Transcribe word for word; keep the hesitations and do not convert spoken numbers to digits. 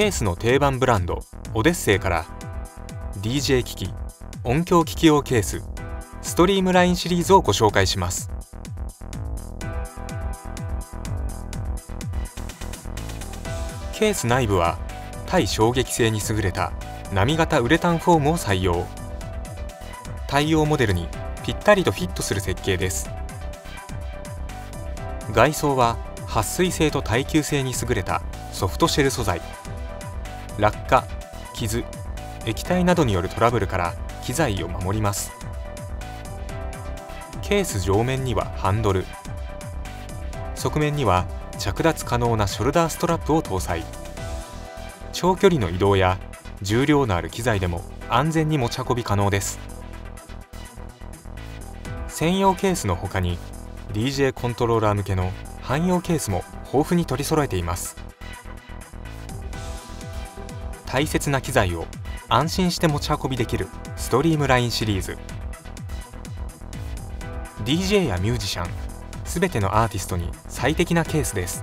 ケースの定番ブランドオデッセイから ディージェー 機器、音響機器用ケース、ストリームラインシリーズをご紹介します。ケース内部は耐衝撃性に優れた波型ウレタンフォームを採用。太陽モデルにぴったりとフィットする設計です。外装は撥水性と耐久性に優れたソフトシェル素材。落下、傷、液体などによるトラブルから機材を守ります。ケース上面にはハンドル、側面には着脱可能なショルダーストラップを搭載。長距離の移動や重量のある機材でも安全に持ち運び可能です。専用ケースのほかに ディージェー コントローラー向けの汎用ケースも豊富に取り揃えています。大切な機材を安心して持ち運びできるストリームラインシリーズ。 ディージェー やミュージシャン、すべてのアーティストに最適なケースです。